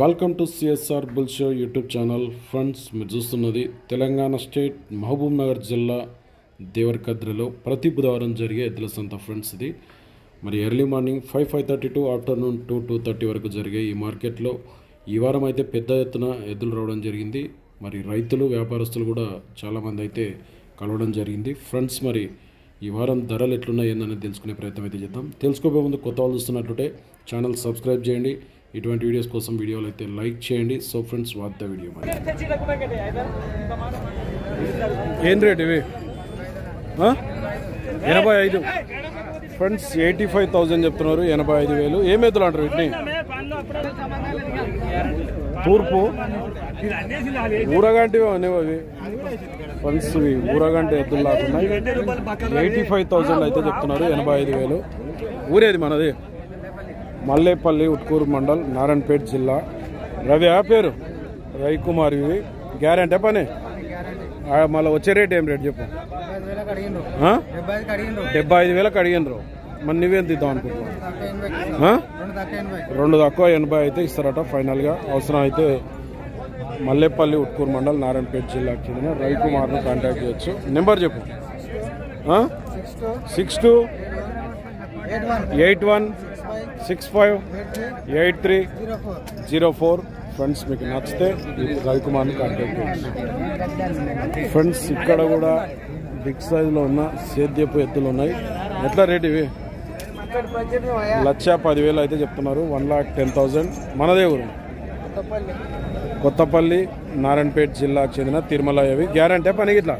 Welcome to CSR బుల్షేర్ YouTube channel. Friends, మీరు చూస్తున్నది Telangana state Mahabubnagar జిల్లా దేవరకద్రలో ప్రతి బుధవారం జరిగే ఎద్దుల సంత. ఫ్రెండ్స్, ఇది మరి ఎర్లీ మార్నింగ్ 5:30 టు ఆఫ్టర్నూన్ 2-2:30 వరకు జరిగే ఈ మార్కెట్లో ఈ వారం అయితే పెద్ద ఎత్తున ఎద్దులు రావడం జరిగింది. మరి రైతులు, వ్యాపారస్తులు కూడా చాలామంది అయితే కలవడం జరిగింది. ఫ్రెండ్స్, మరి ఈ వారం ధరలు ఎట్లున్నాయి ఏందనేది తెలుసుకునే ప్రయత్నం అయితే చేద్దాం. తెలుసుకోబోయే ముందు కొత్త వాళ్ళు చూస్తున్నట్లుంటే ఛానల్ సబ్స్క్రైబ్ చేయండి. ఇటువంటి వీడియోస్ కోసం వీడియోలు అయితే లైక్ చేయండి. సో ఫ్రెండ్స్, వార్త వీడియో ఏం రేట్ ఇవి 85. ఫ్రెండ్స్, 85,000 చెప్తున్నారు. 85,000 ఏం ఎద్దులు అంటారు వీటిని? తూర్పు ఊరగంటివి అనేవి. ఫ్రెండ్స్, ఇవి ఊరగంటి ఎద్దులు లాగున్నాయి. 85,000 అయితే చెప్తున్నారు. 85,000. ఊరేది మనది మల్లేపల్లి ఉట్కూరు మండల్, నారాయణపేట్ జిల్లా. రవి ఆ పేరు రవికుమార్. ఇవి గ్యారెంటీ పని. మళ్ళీ వచ్చే రేట్ ఏం రేట్ చెప్పు? 75,000 అడిగినరు. మరి నువ్వేంత ఇద్దాం అనుకుంటున్నావు? 2 తక్కువ 80 అయితే ఇస్తారట ఫైనల్గా. అవసరం అయితే మల్లేపల్లి ఉట్కూరు మండల్, నారాయణపేట్ జిల్లాకి చెందిన రవికుమార్ను కాంటాక్ట్ చేయొచ్చు. నెంబర్ చెప్పు. 6281658304. ఫ్రెండ్స్, మీకు నచ్చితే రవికుమార్ని కాంటాక్ట్ చేయండి. ఫ్రెండ్స్, ఇక్కడ కూడా బిగ్ సైజ్లో ఉన్న సేద్యపు ఎద్దులు ఉన్నాయి. ఎట్లా రేట్ ఇవి? 1,10,000 అయితే చెప్తున్నారు. 1,10,000. మనదే ఊరు కొత్తపల్లి, నారాయణపేట్ జిల్లాకు చెందిన తిరుమల. అవి గ్యారంటీ పని ఇట్లా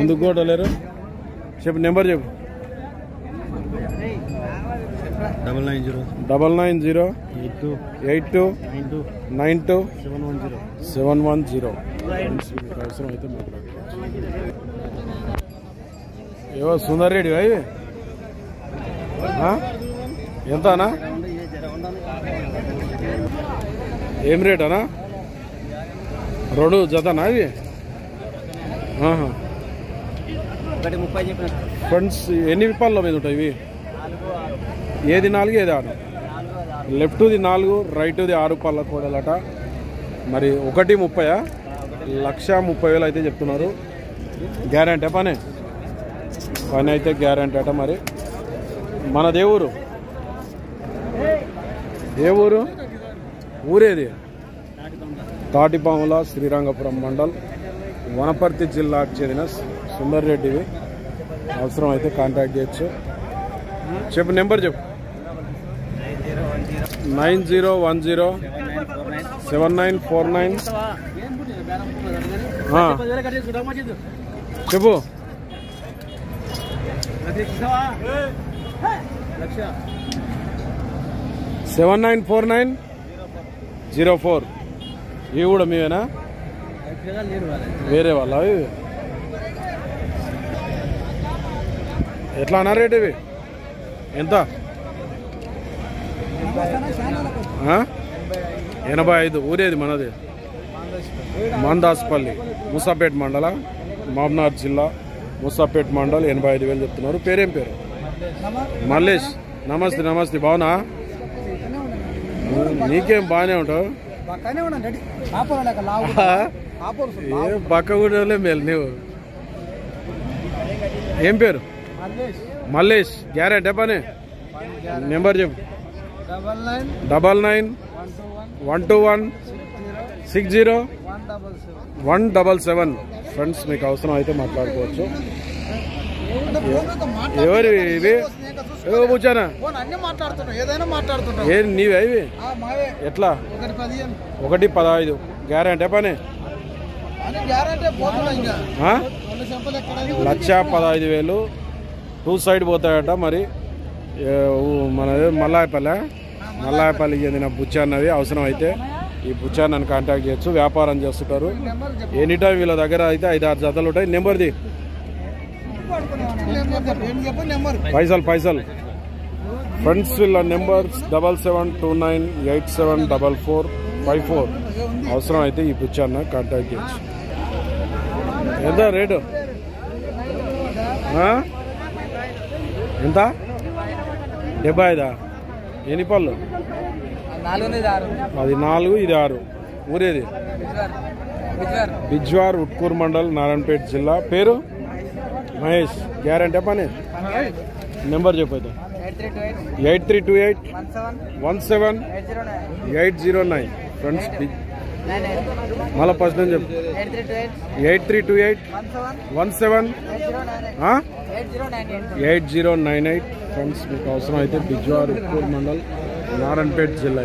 ఎందుకు కూడా లేరు? చెప్పు నెంబర్ చెప్పు. 99082892710. అవసరం అయితే ఏవో సుందర్ రెడ్డి అవి ఎంతనా? ఏం రేట్ అనా? 2 జతనా అవి? ఫ్రెండ్స్, ఎన్ని పళ్ళ మీద ఉంటాయి ఇవి? ఏది 4 ఏది 6? లెఫ్ట్ది 4, రైట్ది 6 పళ్ళ కోడలట. మరి 1 30? 1,30,000 అయితే చెప్తున్నారు. గ్యారెంటీ పని. పని అయితే గ్యారెంటీ అట. మరి మన దేవురు దేవురు ఊరేది తాటిపాముల, శ్రీరంగపురం మండల్, వనపర్తి జిల్లాకు చెందిన సుందర్ రెడ్డివి. అవసరం అయితే కాంటాక్ట్ చేయొచ్చు. చెప్పు నెంబర్ చెప్పు. 90107949. చెప్పు లక్ష్య. 794904. ఇవి కూడా మీవేనా? వేరే వాళ్ళ? ఎట్లా అన్నా రేట్ ఇవి? ఎంత? 85. ఊరేది మనది మందాస్ పల్లి, ముసాపేట్ మండల, మవనార్ జిల్లా, ముసాపేట్ మండల్. 85,000 చెప్తున్నారు. పేరేం పేరు? మహేష్. నమస్తే. నమస్తే, బావునా? నీకేం బాగానే ఉంటావు. ఏ పక్కగూడలే మేలు. నీవు ఏం పేరు? మల్లేష్. గ్యారెంటీ పని. నెంబర్ చెప్పు. 991216017. ఫ్రెండ్స్, మీకు అవసరం అయితే మాట్లాడుకోవచ్చు. ఎవరు ఇవి? కూర్చోనా? ఏది నీవే ఇవి? ఎట్లా? 1,15. గ్యారెంటీ పని. 1,15,000. 2 సైడ్ పోతాయట. మరి మన మల్లాయపల్లి చెందిన బుచ్చాన్నవి. అవసరం అయితే ఈ బుచ్చాన్నని కాంటాక్ట్ చేయొచ్చు. వ్యాపారం చేస్తుంటారు. ఎనీ టైం వీళ్ళ దగ్గర అయితే 5-6 జతలు ఉంటాయి. నెంబర్ది పైసల్. ఫ్రెండ్స్, వీళ్ళ నెంబర్ 7729874454. అవసరం అయితే ఈ బుచ్చాన్న కాంటాక్ట్ చేయొచ్చు. ఎంత రేటు? ఎంత? 75. ఎన్ని పళ్ళు? అది 4, ఇది 6. ఊరేది? బిజ్వార్, ఉట్కూర్ మండల్, నారాయణపేట జిల్లా. పేరు? మహేష్. గ్యారెంటీ పని? నెంబర్ చెప్పైతే 8328 17 809. ఫ్రెండ్స్ మళ్ళీ ఫస్ట్ నుంచి చెప్పు. 8328 17 809 8. ఫ్రెండ్స్ మీకు అవసరం అయితే బిజ్వార్, ఉట్కూర్ మండల్, నారాయణపేట జిల్లా.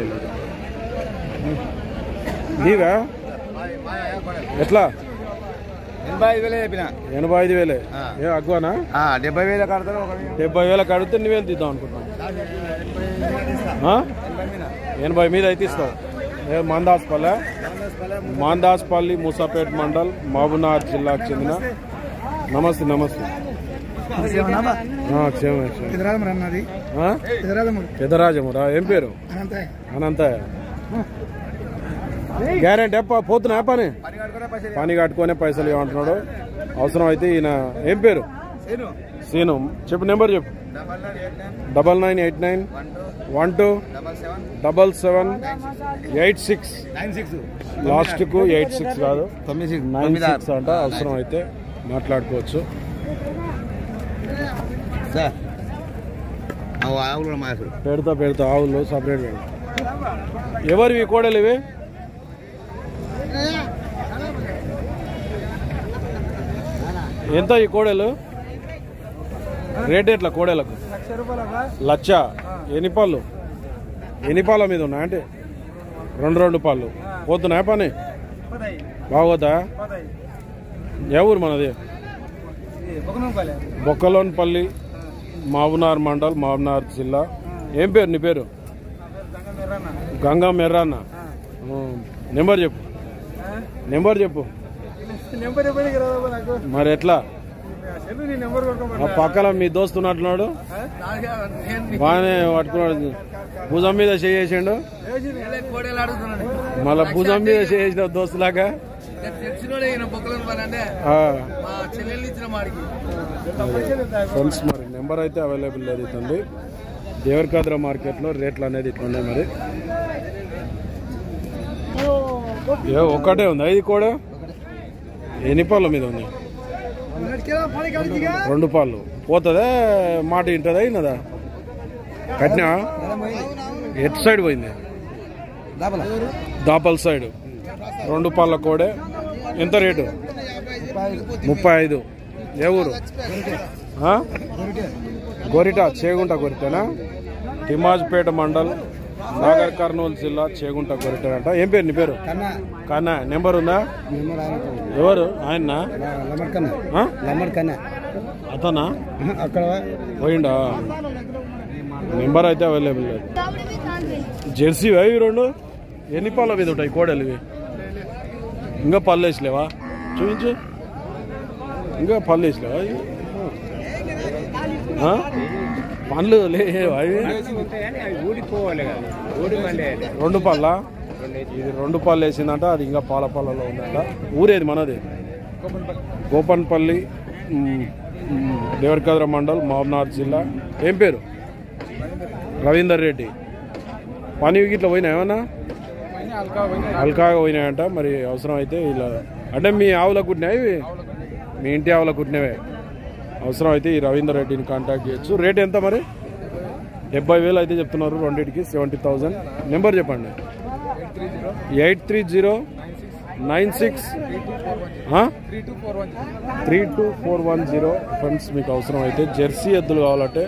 నీవా ఎట్లా? 85,000 చెప్పిన. 85,000 అగ్వానా? 70,000 కడతాను. 70,000 కడితే నువ్వేం తీద్దాం అనుకుంటున్నావు? 80 మీద అయితే ఇస్తావు. మాందాస్పల్లి మూసాపేట్ మండల్, మహబూబ్నగర్ జిల్లాకు చెందిన. నమస్తే. నమస్తే. పెదరాజమురా. ఏం పేరు? అనంతయ్య. గ్యారెంటీ పోతున్నా? పని పని కట్టుకునే పైసలు ఏమంటున్నాడు? అవసరం అయితే ఈయన. ఏం పేరు? సీను. చెప్పు నెంబర్ చెప్పు. 9989 12 77 86. లాస్ట్కు 86 కాదు 96 అంట. అవసరం అయితే మాట్లాడుకోవచ్చు. పెడతా పెడతా ఆవులు సపరేట్ పెడతా. ఎవరివి కోడలు ఇవి? ఎంత ఈ కోడలు? రేట్ ఎట్లా కోడలకు? 1,00,000. ఎన్ని పాలు? ఎన్ని పాల మీద ఉన్నాయి అంటే? 2 పాలు. పోతున్నాయా పని? బాగోతా? ఏ ఊరు మనది? బొక్కలోన్పల్లి, మహబూబ్నగర్ మండల్, మహబూబ్నగర్ జిల్లా. ఏం పేరు నీ పేరు? గంగా మెర్రాన్న. నెంబర్ చెప్పు. నెంబర్ చెప్పు. మరి ఎట్లా? పక్కన మీ దోస్తు ఉన్నట్లున్నాడు, బాగానే పట్టుకున్నాడు. భుజం మీద చేసేసిండు. మళ్ళీ భుజం మీద చేసిన దోస్తులాగా. ఫ్రెండ్స్ మరి నెంబర్ అయితే అవైలబుల్ జరుగుతుంది. దేవరకాద్ర మార్కెట్లో రేట్లు అనేది ఇట్లున్నాయి. మరి ఒక్కటే ఉంది. ఇది కూడా ఎన్ని పాళ్ళ మీద ఉంది? 2 పాళ్ళు. పోతుందా? మాట ఇంటదా? అయినదా? కట్నా? ఎట్ సైడ్ పోయింది? దాపల్ సైడ్. 2 పాళ్ళ కోడే. ఎంత రేటు? 35. ఏ ఊరు? గోరిట. చేగుంట గొరిటనా? తిమాజ్పేట మండల్, నాగర్, కర్నూలు జిల్లా. చేగుంట గొరిట అంట. ఏం పేరు నీ పేరు? కన్నా. నెంబర్ ఉందా? ఎవరు ఆయన? అతనా? పోయిండా? నెంబర్ అయితే అవైలబుల్ లేదు. జెర్సీ అవి 2. ఎన్ని పాళ్ళ మీద ఉంటాయి కోడలు ఇవి? ఇంకా పళ్ళు వేసలేవా? చూపించు. ఇంకా పళ్ళు వేసలేవా? పండ్లు లేవా? 2 పళ్ళ. ఇది 2 పళ్ళు వేసిందంట. అది ఇంకా పాల పళ్ళలో ఉందంట. ఊరేది మనది? గోపన్పల్లి, దేవరకద్ర మండల్, మహబూబ్నగర్ జిల్లా. ఏం పేరు? రవీందర్ రెడ్డి. పని ఇట్లా పోయినా? ఏమన్నా అల్కాగా పోయినాయంట. మరి అవసరం అయితే ఇలా అంటే మీ ఆవుల కుట్టినవి ఇవి? మీ ఇంటి ఆవుల కుట్టినవే. అవసరం అయితే ఈ రవీందర్ రెడ్డిని కాంటాక్ట్ చేయొచ్చు. రేట్ ఎంత మరి? 70,000 అయితే చెప్తున్నారు. రెండింటికి 70,000. నెంబర్ చెప్పండి. 830963241032410. ఫ్రెండ్స్ మీకు అవసరం అయితే జెర్సీ ఎద్దులు కావాలంటే,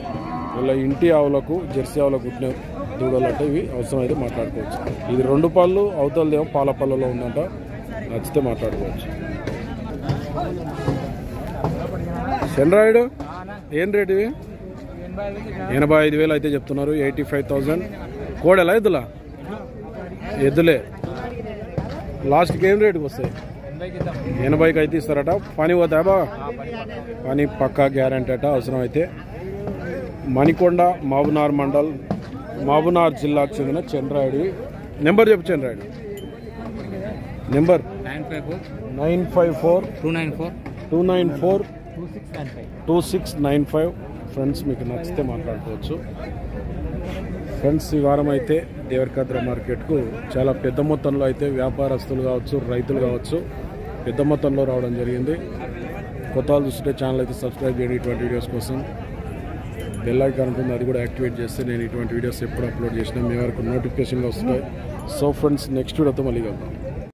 ఇలా ఇంటి ఆవులకు జెర్సీ ఆవులకు కుట్టినవి దూడలంటే ఇవి అవసరం అయితే మాట్లాడుకోవచ్చు. ఇది 2 పళ్ళు. అవతలదేమో పాల పళ్ళలో ఉందంట. నచ్చితే మాట్లాడుకోవచ్చు. సెండ్రాయిడు ఏం రేట్ ఇవి? 85,000 అయితే చెప్తున్నారు. 85,000. కోడెలా ఎద్దులా? ఎద్దులే. లాస్ట్కి ఏం రేటుకి వస్తాయి? 80కి అయితే ఇస్తారట. పని పోతాయా బా? పని పక్కా గ్యారంటీ అట. అవసరం అయితే మణికొండ, మహబూబ్నగర్ మండల్, మహబూబ్నగర్ జిల్లాకు చెందిన చంద్రాయుడు. నెంబర్ చెప్పు చంద్రాయుడు. నెంబర్ 954 294 2695. ఫ్రెండ్స్ మీకు నచ్చితే మాట్లాడుకోవచ్చు. ఫ్రెండ్స్, ఈ వారం అయితే దేవరకద్ర మార్కెట్కు చాలా పెద్ద మొత్తంలో అయితే వ్యాపారస్తులు కావచ్చు, రైతులు కావచ్చు పెద్ద మొత్తంలో రావడం జరిగింది. కొత్త వాళ్ళు చూస్తుంటే ఛానల్ అయితే సబ్స్క్రైబ్ చేయండి ఇటువంటి వీడియోస్ కోసం. బెల్ ఐకాన్ ఉంటుంది, అది కూడా యాక్టివేట్ చేస్తే నేను ఇటువంటి వీడియోస్ ఎప్పుడు అప్లోడ్ చేసినా మీ వరకు నోటిఫికేషన్గా వస్తున్నాయి. సో ఫ్రెండ్స్, నెక్స్ట్ వీడియోతో మళ్ళీ కలుద్దాం.